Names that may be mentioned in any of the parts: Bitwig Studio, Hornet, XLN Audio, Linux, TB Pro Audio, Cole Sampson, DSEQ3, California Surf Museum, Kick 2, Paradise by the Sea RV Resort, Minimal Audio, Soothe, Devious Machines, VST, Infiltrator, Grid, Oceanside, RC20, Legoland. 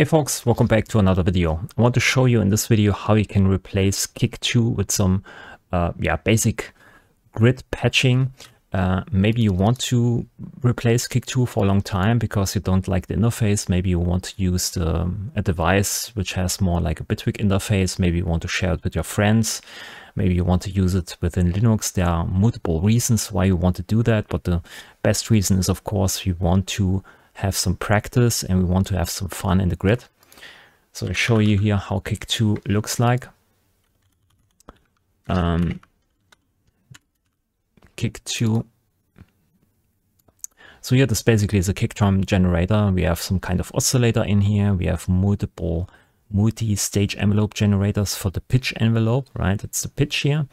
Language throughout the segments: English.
Hey folks, welcome back to another video. I want to show you in this video how you can replace Kick 2 with some basic grid patching. Maybe you want to replace Kick 2 for a long time because you don't like the interface. Maybe you want to use a device which has more like a Bitwig interface. Maybe you want to share it with your friends. Maybe you want to use it within Linux. There are multiple reasons why you want to do that, but the best reason is, of course, we want to have some practice and we want to have some fun in the grid. So I'll show you here how Kick 2 looks like. Kick 2. So here this basically is a kick drum generator. We have some kind of oscillator in here. We have multiple multi-stage envelope generators for the pitch envelope, right? It's the pitch here.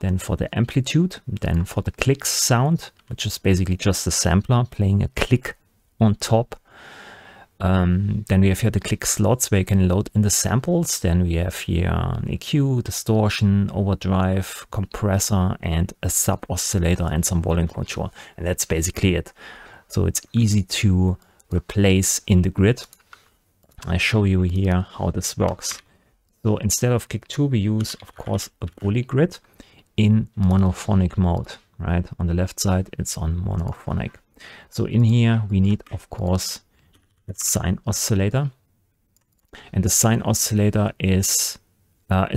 Then for the amplitude, then for the click sound, which is basically just a sampler playing a click on top. Then we have here the click slots where you can load in the samples. Then we have here an EQ, distortion, overdrive, compressor, and a sub oscillator and some volume control. And that's basically it. So it's easy to replace in the grid. I show you here how this works. So instead of Kick 2, we use, of course, a bully grid in monophonic mode, right? On the left side, it's on monophonic. So in here, we need, of course, a sine oscillator. And the sine oscillator it's not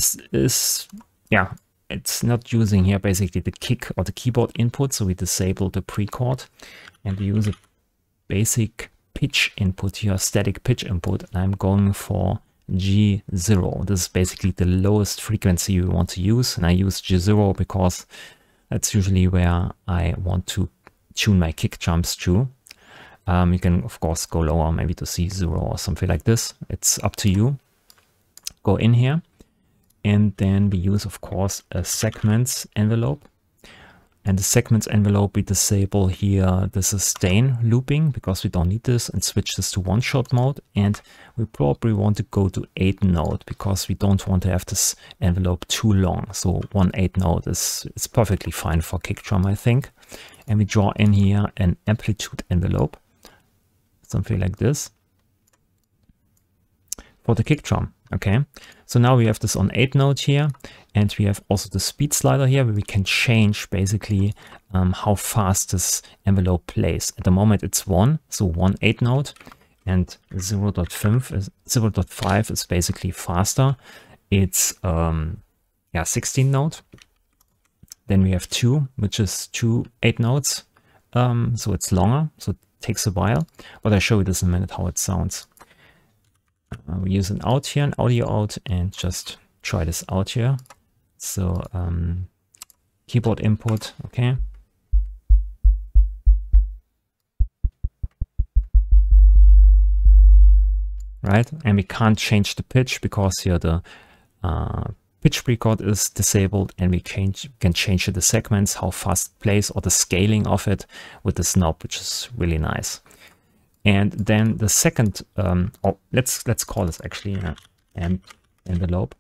using here basically the kick or the keyboard input. So we disable the pre-chord and we use a basic pitch input here, static pitch input. And I'm going for G0. This is basically the lowest frequency we want to use. And I use G0 because that's usually where I want to tune my kick drums to. You can of course go lower, maybe to C0 or something like this. It's up to you. Go in here and then we use of course a segments envelope, and the segments envelope we disable here the sustain looping because we don't need this, and switch this to one shot mode. And we probably want to go to 8 note because we don't want to have this envelope too long. So 1 8 note is perfectly fine for kick drum, I think. And we draw in here an amplitude envelope, something like this, for the kick drum. Okay, so now we have this on 8 note here, and we have also the speed slider here where we can change basically how fast this envelope plays. At the moment it's 1, so 1 8 note, and 0.5 is basically faster. It's 16 note. Then we have 2, which is 2 8 notes. So it's longer, so it takes a while, but I'll show you this in a minute how it sounds. We use an out here, an audio out, and just try this out here. So keyboard input, okay. Right, and we can't change the pitch because here the pitch pre-chord is disabled, and we can change the segments, how fast it plays, or the scaling of it with this knob, which is really nice. And then the second, let's call this actually an envelope.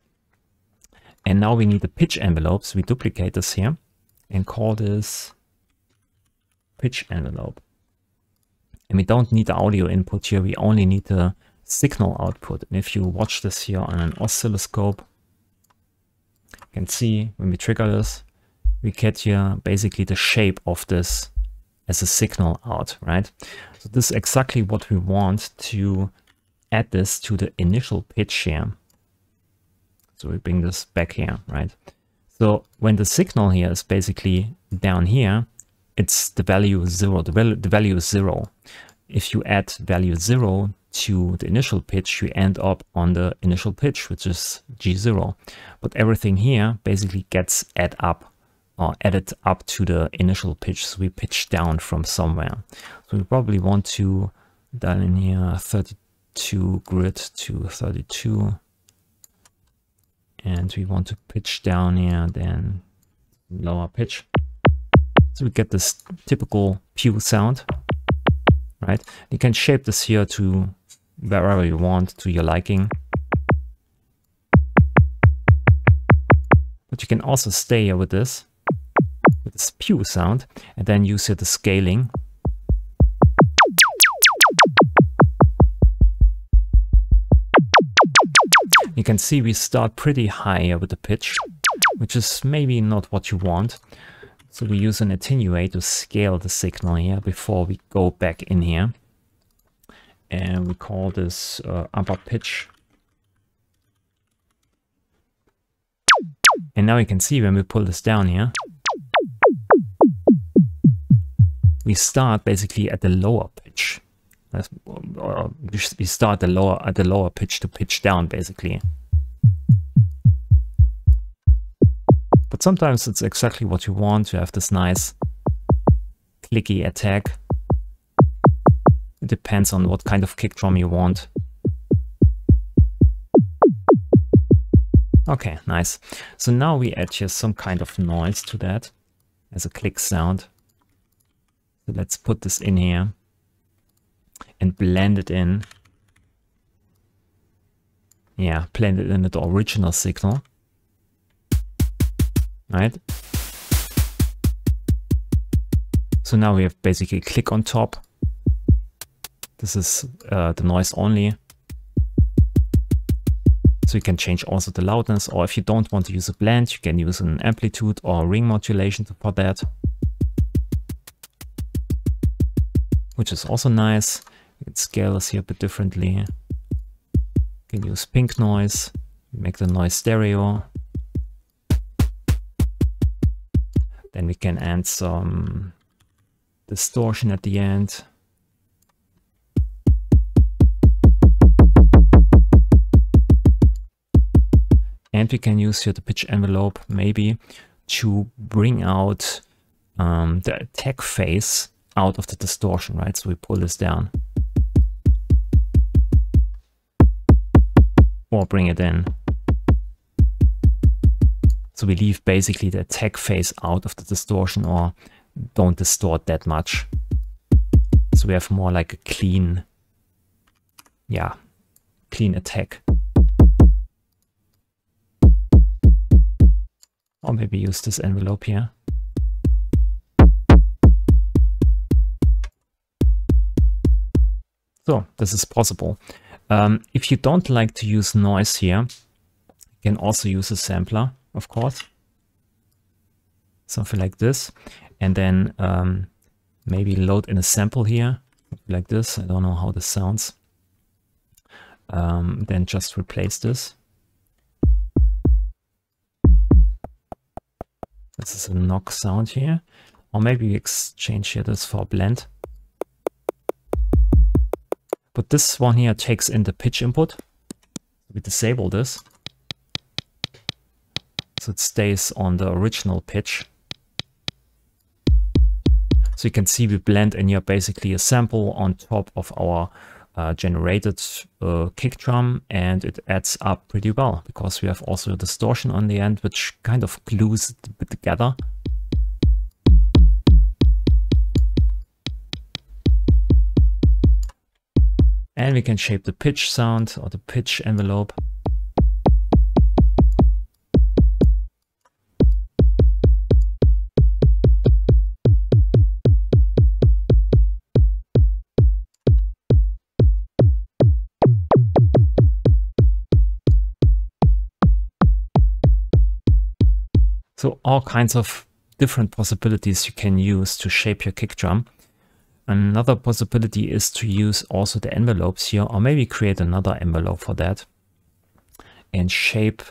And now we need the pitch envelope, so we duplicate this here and call this pitch envelope. And we don't need the audio input here, we only need the signal output. And if you watch this here on an oscilloscope, can see when we trigger this, we get here basically the shape of this as a signal out, right? So this is exactly what we want, to add this to the initial pitch here. So we bring this back here, right? So when the signal here is basically down here, it's the value 0, the value is 0. If you add value 0 to the initial pitch, you end up on the initial pitch, which is G0. But everything here basically gets added up to the initial pitch. So we pitch down from somewhere. So we probably want to dial in here 32 grid to 32. And we want to pitch down here, then lower pitch. So we get this typical pew sound. Right, you can shape this here to wherever you want, to your liking, but you can also stay here with this pew sound and then use here the scaling. You can see we start pretty high with the pitch, which is maybe not what you want. So we use an attenuate to scale the signal here before we go back in here. And we call this upper pitch. And now you can see when we pull this down here, we start basically at the lower pitch. We start at the lower pitch to pitch down basically. But sometimes it's exactly what you want, to have this nice clicky attack. It depends on what kind of kick drum you want. Okay, nice. So now we add here some kind of noise to that as a click sound. So let's put this in here and blend it in. Yeah, blend it in with the original signal. Right? So now we have basically click on top. This is the noise only. So you can change also the loudness, or if you don't want to use a blend, you can use an amplitude or ring modulation for that, which is also nice. You can scale this here a bit differently. You can use pink noise, make the noise stereo. Then we can add some distortion at the end. And we can use here the pitch envelope maybe to bring out the attack phase out of the distortion, right? So we pull this down. Or bring it in. So we leave basically the attack phase out of the distortion, or don't distort that much. So we have more like a clean, yeah, clean attack. Or maybe use this envelope here. So this is possible. If you don't like to use noise here, you can also use a sampler, of course. Something like this. And then maybe load in a sample here, like this. I don't know how this sounds. Then just replace this. This is a knock sound here, or maybe we exchange here this for a blend. But this one here takes in the pitch input. We disable this, so it stays on the original pitch. So you can see we blend in here basically a sample on top of our generated kick drum, and it adds up pretty well because we have also a distortion on the end, which kind of glues it a bit together. And we can shape the pitch sound or the pitch envelope. So all kinds of different possibilities you can use to shape your kick drum. Another possibility is to use also the envelopes here, or maybe create another envelope for that and shape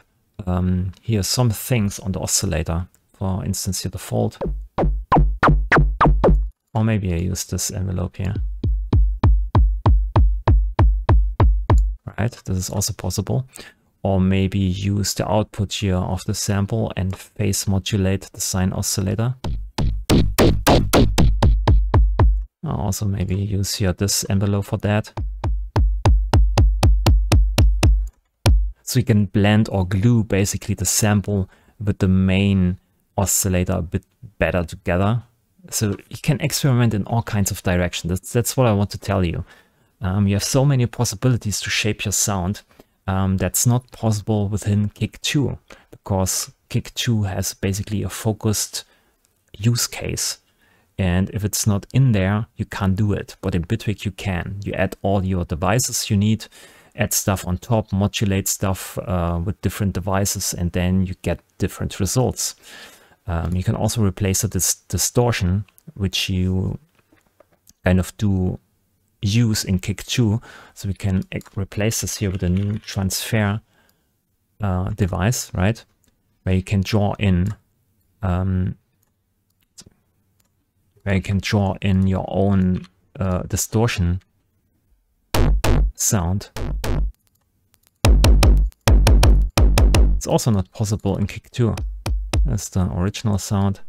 here some things on the oscillator. For instance, here the fold. Or maybe I use this envelope here. Right, this is also possible. Or maybe use the output here of the sample and phase modulate the sine oscillator. Also maybe use here this envelope for that. So you can blend or glue basically the sample with the main oscillator a bit better together. So you can experiment in all kinds of directions. That's what I want to tell you. You have so many possibilities to shape your sound. That's not possible within Kick 2, because Kick 2 has basically a focused use case. And if it's not in there, you can't do it. But in Bitwig, you can. You add all your devices you need add stuff on top, modulate stuff with different devices, and then you get different results. You can also replace this distortion, which you kind of do use in Kick 2. So we can replace this here with a new transfer device, right? Where you can draw in your own distortion sound. It's also not possible in Kick 2. That's the original sound.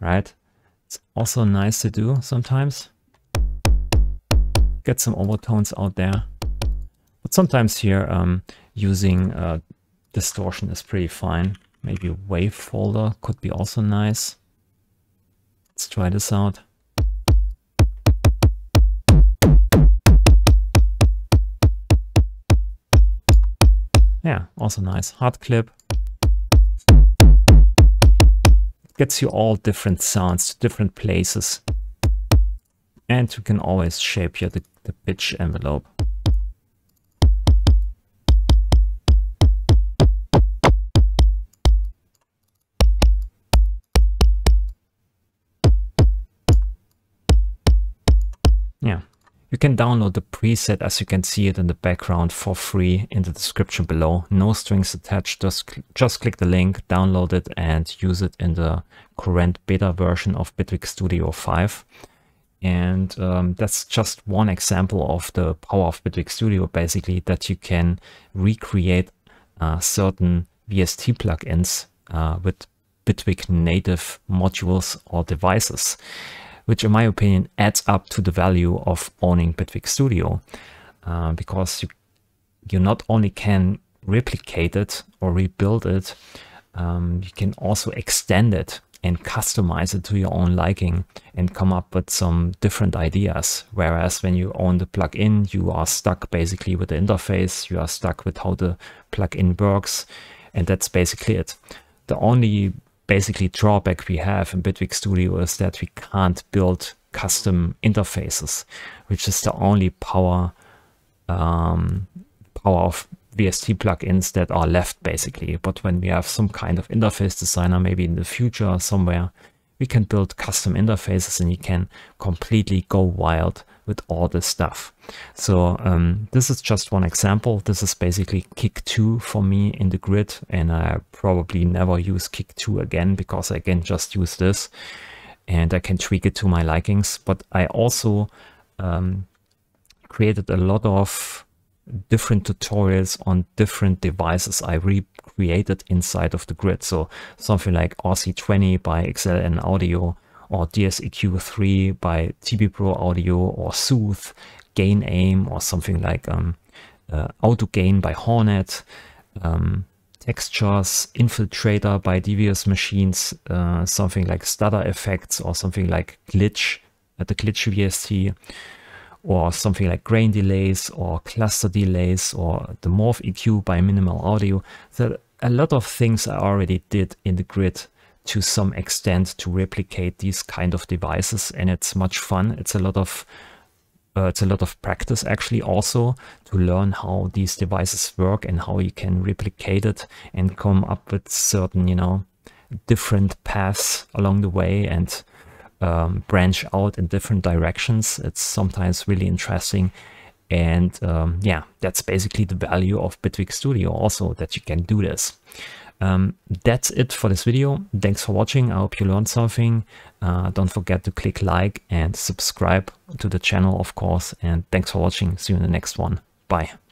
Right? It's also nice to do sometimes. Get some overtones out there. But sometimes here using distortion is pretty fine. Maybe a wave folder could be also nice. Let's try this out. Yeah, also nice. Hard clip. It gets you all different sounds, different places. And you can always shape here the pitch envelope. Yeah, you can download the preset as you can see it in the background for free in the description below. No strings attached, just click the link, download it and use it in the current beta version of Bitwig Studio 5. And that's just one example of the power of Bitwig Studio, basically, that you can recreate certain VST plugins with Bitwig native modules or devices, which in my opinion adds up to the value of owning Bitwig Studio, because you not only can replicate it or rebuild it, you can also extend it and customize it to your own liking and come up with some different ideas. Whereas when you own the plugin, you are stuck basically with the interface, you are stuck with how the plugin works, and that's basically it. The only basically drawback we have in Bitwig Studio is that we can't build custom interfaces, which is the only power of VST plugins that are left basically. But when we have some kind of interface designer, maybe in the future somewhere, we can build custom interfaces and you can completely go wild with all this stuff. So this is just one example. This is basically Kick 2 for me in the grid, and I probably never use Kick 2 again because I can just use this and I can tweak it to my likings. But I also created a lot of different tutorials on different devices I recreated inside of the grid. So something like RC20 by XLN Audio, or DSEQ3 by TB Pro Audio, or Soothe, Gain Aim, or something like Auto Gain by Hornet, Textures, Infiltrator by Devious Machines, something like Stutter Effects, or something like Glitch at the Glitch VST, or something like Grain Delays, or Cluster Delays, or the Morph EQ by Minimal Audio. So a lot of things I already did in the grid to some extent to replicate these kind of devices, and it's much fun. It's a lot of practice actually, also to learn how these devices work and how you can replicate it and come up with certain, you know, different paths along the way and branch out in different directions. It's sometimes really interesting. And yeah, that's basically the value of Bitwig Studio also, that you can do this. That's it for this video. Thanks for watching. I hope you learned something. Don't forget to click like and subscribe to the channel, of course. And thanks for watching. See you in the next one. Bye.